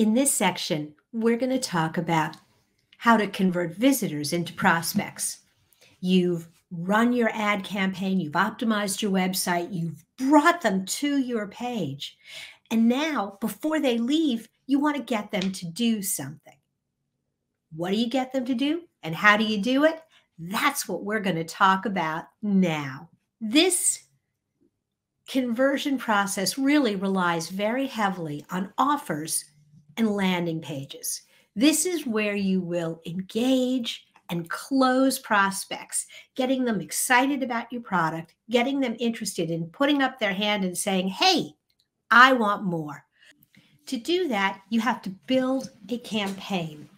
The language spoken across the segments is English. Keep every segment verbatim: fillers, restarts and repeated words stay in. In this section, we're going to talk about how to convert visitors into prospects. You've run your ad campaign, you've optimized your website, you've brought them to your page. And now, before they leave, you want to get them to do something. What do you get them to do and how do you do it? That's what we're going to talk about now. This conversion process really relies very heavily on offers and landing pages. This is where you will engage and close prospects, getting them excited about your product, getting them interested in putting up their hand and saying, hey, I want more. To do that, you have to build a campaign.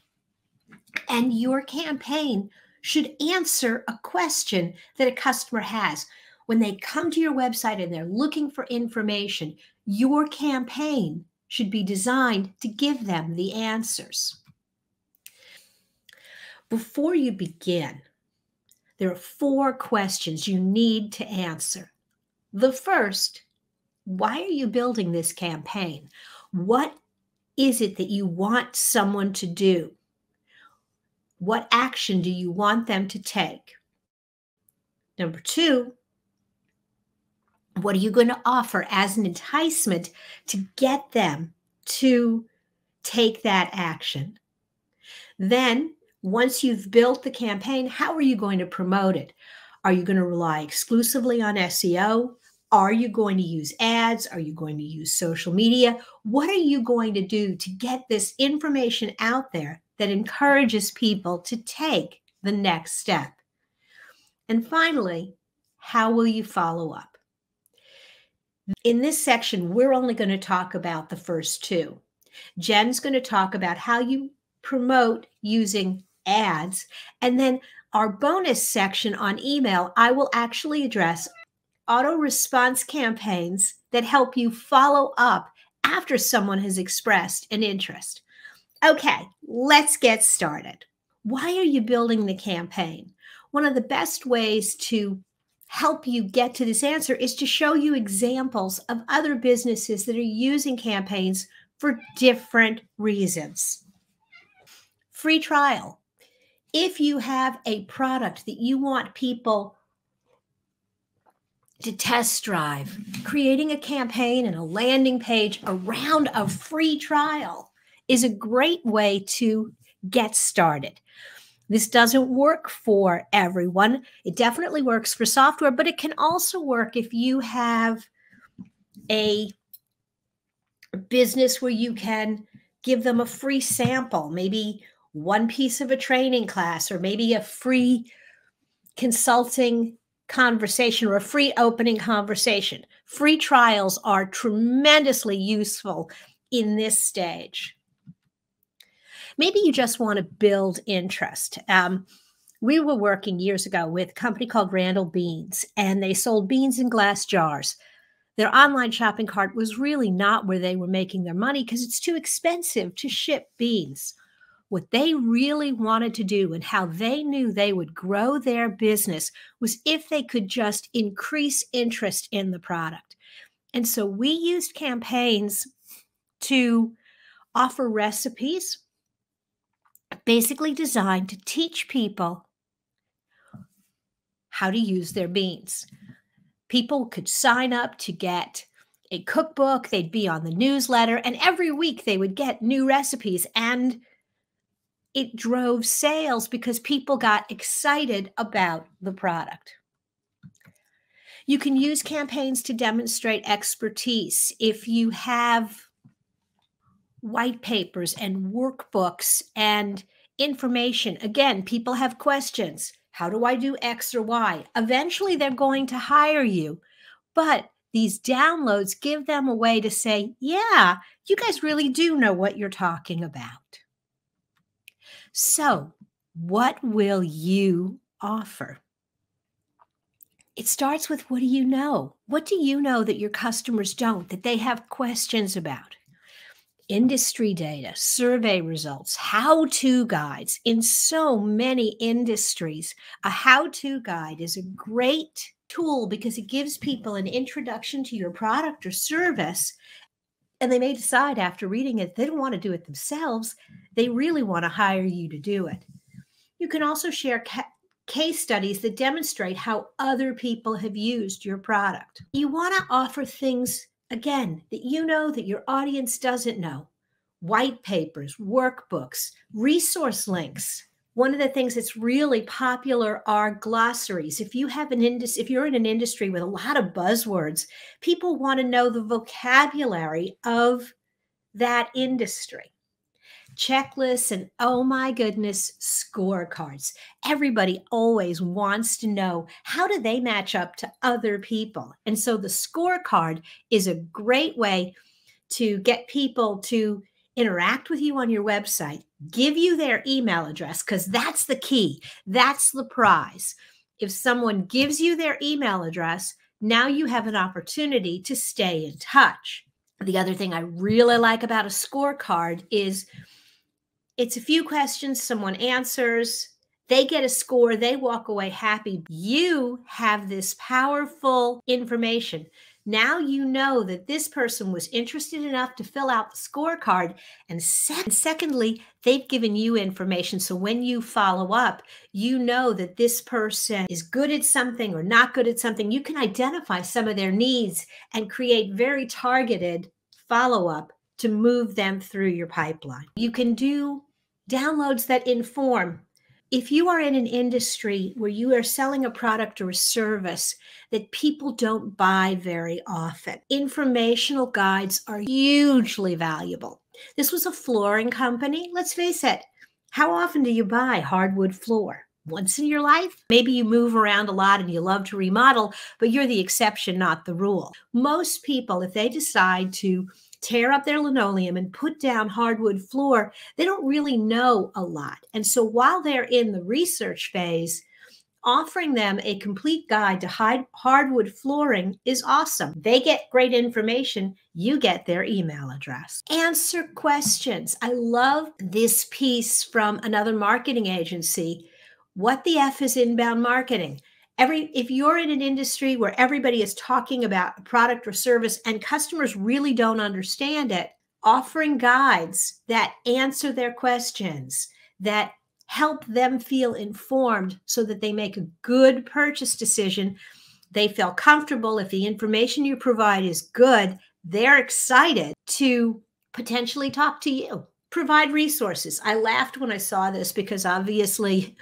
And your campaign should answer a question that a customer has. When they come to your website and they're looking for information, your campaign should be designed to give them the answers. Before you begin, there are four questions you need to answer. The first, why are you building this campaign? What is it that you want someone to do? What action do you want them to take? Number two, what are you going to offer as an enticement to get them to take that action? Then, once you've built the campaign, how are you going to promote it? Are you going to rely exclusively on S E O? Are you going to use ads? Are you going to use social media? What are you going to do to get this information out there that encourages people to take the next step? And finally, how will you follow up? In this section, we're only going to talk about the first two. Jen's going to talk about how you promote using ads. And then our bonus section on email, I will actually address auto response campaigns that help you follow up after someone has expressed an interest. Okay, let's get started. Why are you building the campaign? One of the best ways to help you get to this answer is to show you examples of other businesses that are using campaigns for different reasons. Free trial. If you have a product that you want people to test drive, creating a campaign and a landing page around a free trial is a great way to get started. This doesn't work for everyone. It definitely works for software, but it can also work if you have a business where you can give them a free sample, maybe one piece of a training class, or maybe a free consulting conversation or a free opening conversation. Free trials are tremendously useful in this stage. Maybe you just want to build interest. Um, we were working years ago with a company called Randall Beans, and they sold beans in glass jars. Their online shopping cart was really not where they were making their money because it's too expensive to ship beans. What they really wanted to do and how they knew they would grow their business was if they could just increase interest in the product. And so we used campaigns to offer recipes, basically designed to teach people how to use their beans. People could sign up to get a cookbook, they'd be on the newsletter, and every week they would get new recipes, and it drove sales because people got excited about the product. You can use campaigns to demonstrate expertise. If you have white papers and workbooks and information. Again, people have questions. How do I do X or Y? Eventually, they're going to hire you. But these downloads give them a way to say, yeah, you guys really do know what you're talking about. So what will you offer? It starts with, what do you know? What do you know that your customers don't, that they have questions about? Industry data, survey results, how-to guides. In so many industries, a how-to guide is a great tool because it gives people an introduction to your product or service And they may decide after reading it, they don't want to do it themselves. They really want to hire you to do it. You can also share ca- case studies that demonstrate how other people have used your product. You want to offer things, again, that you know that your audience doesn't know. White papers, workbooks, resource links. One of the things that's really popular are glossaries. If you have an indus- if you're in an industry with a lot of buzzwords, people want to know the vocabulary of that industry. Checklists and, oh my goodness, scorecards. Everybody always wants to know, how do they match up to other people? And so the scorecard is a great way to get people to interact with you on your website, give you their email address, because that's the key. That's the prize. If someone gives you their email address, now you have an opportunity to stay in touch. The other thing I really like about a scorecard is it's a few questions, someone answers, they get a score, they walk away happy. You have this powerful information. Now you know that this person was interested enough to fill out the scorecard. And se- secondly, they've given you information. So when you follow up, you know that this person is good at something or not good at something. You can identify some of their needs and create very targeted follow-up to move them through your pipeline. You can do downloads that inform. If you are in an industry where you are selling a product or a service that people don't buy very often, informational guides are hugely valuable. This was a flooring company. Let's face it, how often do you buy hardwood floor? Once in your life? Maybe you move around a lot and you love to remodel, but you're the exception, not the rule. Most people, if they decide to tear up their linoleum and put down hardwood floor, they don't really know a lot. And so while they're in the research phase, offering them a complete guide to hardwood flooring is awesome. They get great information. You get their email address. Answer questions. I love this piece from another marketing agency. What the F is inbound marketing? Every, if you're in an industry where everybody is talking about a product or service and customers really don't understand it, offering guides that answer their questions, that help them feel informed so that they make a good purchase decision, they feel comfortable. If the information you provide is good, they're excited to potentially talk to you. Provide resources. I laughed when I saw this because obviously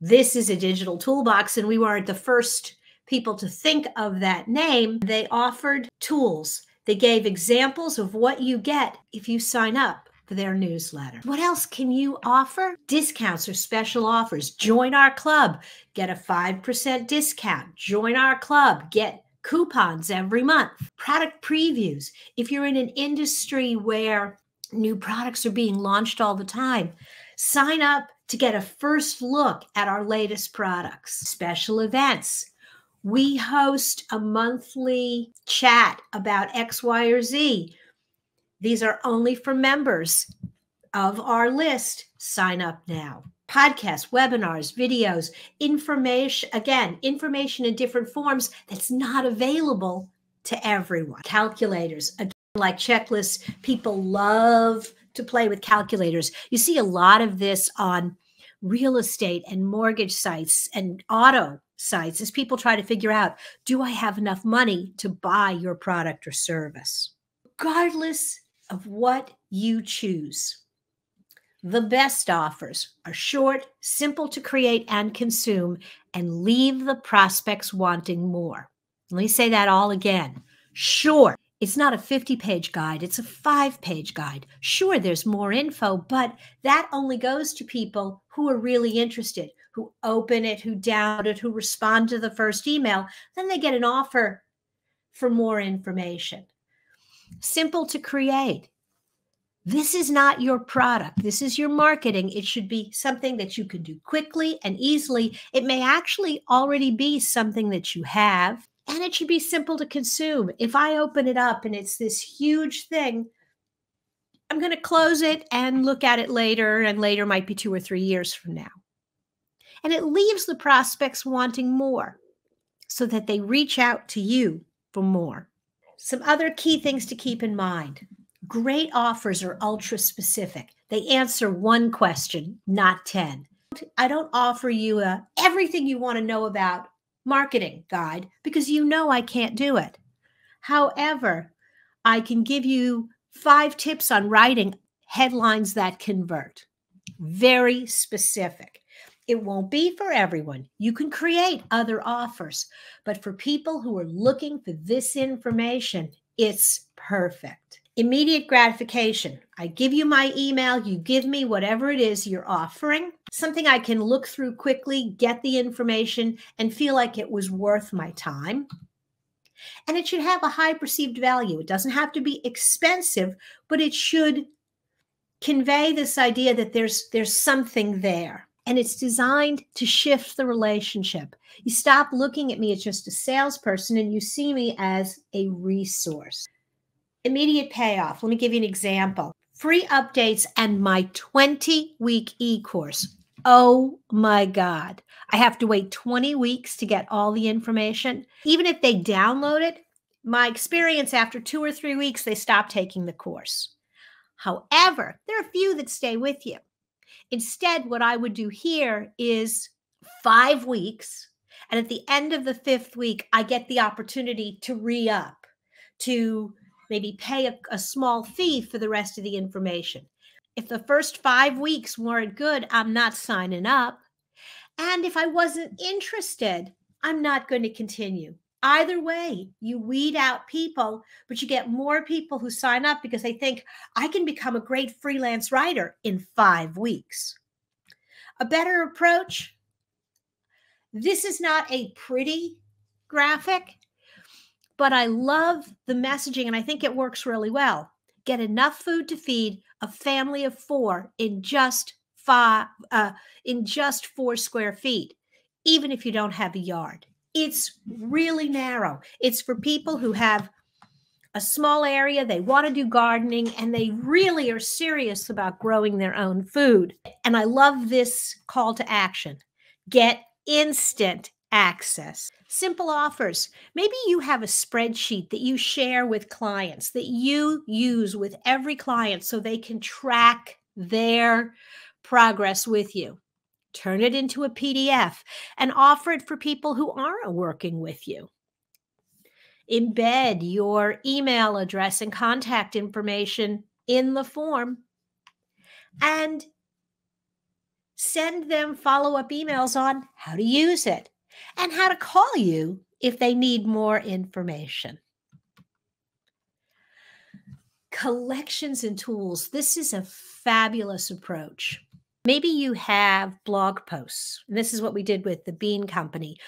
this is a digital toolbox, and we weren't the first people to think of that name. They offered tools. They gave examples of what you get if you sign up for their newsletter. What else can you offer? Discounts or special offers. Join our club. Get a five percent discount. Join our club. Get coupons every month. Product previews. If you're in an industry where new products are being launched all the time, sign up to get a first look at our latest products. Special events. We host a monthly chat about X, Y, or Z. These are only for members of our list. Sign up now. Podcasts, webinars, videos, information, again, information in different forms that's not available to everyone. Calculators, again, like checklists, people love to play with calculators. You see a lot of this on real estate and mortgage sites and auto sites as people try to figure out, do I have enough money to buy your product or service? Regardless of what you choose, the best offers are short, simple to create and consume, and leave the prospects wanting more. Let me say that all again. Short. It's not a fifty-page guide. It's a five-page guide. Sure, there's more info, but that only goes to people who are really interested, who open it, who download it, who respond to the first email. Then they get an offer for more information. Simple to create. This is not your product. This is your marketing. It should be something that you can do quickly and easily. It may actually already be something that you have. And it should be simple to consume. If I open it up and it's this huge thing, I'm going to close it and look at it later, and later might be two or three years from now. And it leaves the prospects wanting more so that they reach out to you for more. Some other key things to keep in mind. Great offers are ultra specific. They answer one question, not ten. I don't offer you a everything you want to know about marketing guide because you know I can't do it. However, I can give you five tips on writing headlines that convert. Very specific. It won't be for everyone. You can create other offers, but for people who are looking for this information, it's perfect. Immediate gratification. I give you my email, you give me whatever it is you're offering, something I can look through quickly, get the information, and feel like it was worth my time. And it should have a high perceived value. It doesn't have to be expensive, but it should convey this idea that there's, there's something there. And it's designed to shift the relationship. You stop looking at me as just a salesperson and you see me as a resource. Immediate payoff. Let me give you an example. Free updates and my twenty week e-course. Oh my God. I have to wait twenty weeks to get all the information. Even if they download it, my experience after two or three weeks, they stop taking the course. However, there are a few that stay with you. Instead, what I would do here is five weeks. And at the end of the fifth week, I get the opportunity to re-up, to maybe pay a, a small fee for the rest of the information. If the first five weeks weren't good, I'm not signing up. And if I wasn't interested, I'm not going to continue. Either way, you weed out people, but you get more people who sign up because they think, I can become a great freelance writer in five weeks. A better approach. This is not a pretty graphic, but I love the messaging and I think it works really well. Get enough food to feed a family of four in just five, uh, in just four square feet, even if you don't have a yard. It's really narrow. It's for people who have a small area, they want to do gardening, and they really are serious about growing their own food. And I love this call to action. Get instant access. Simple offers. Maybe you have a spreadsheet that you share with clients, that you use with every client so they can track their progress with you. Turn it into a P D F and offer it for people who aren't working with you. Embed your email address and contact information in the form and send them follow-up emails on how to use it and how to call you if they need more information. Collections and tools. This is a fabulous approach. Maybe you have blog posts. And this is what we did with the Bean Company.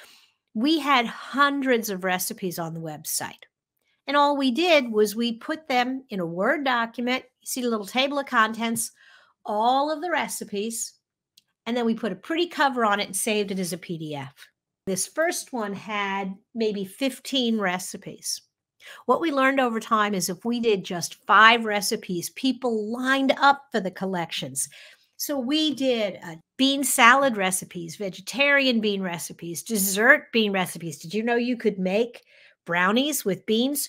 We had hundreds of recipes on the website. And all we did was we put them in a Word document. You see the little table of contents, all of the recipes. And then we put a pretty cover on it and saved it as a P D F. This first one had maybe fifteen recipes. What we learned over time is if we did just five recipes, people lined up for the collections. So we did uh, bean salad recipes, vegetarian bean recipes, dessert bean recipes. Did you know you could make brownies with beans?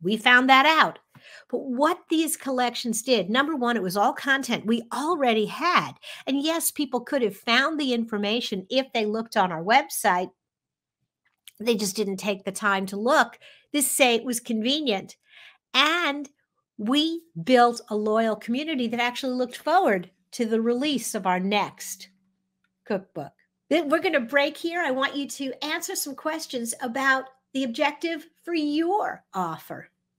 We found that out. But what these collections did, number one, it was all content we already had. And yes, people could have found the information if they looked on our website. They just didn't take the time to look. This site was convenient. And we built a loyal community that actually looked forward to the release of our next cookbook. Then we're going to break here. I want you to answer some questions about the objective for your offer.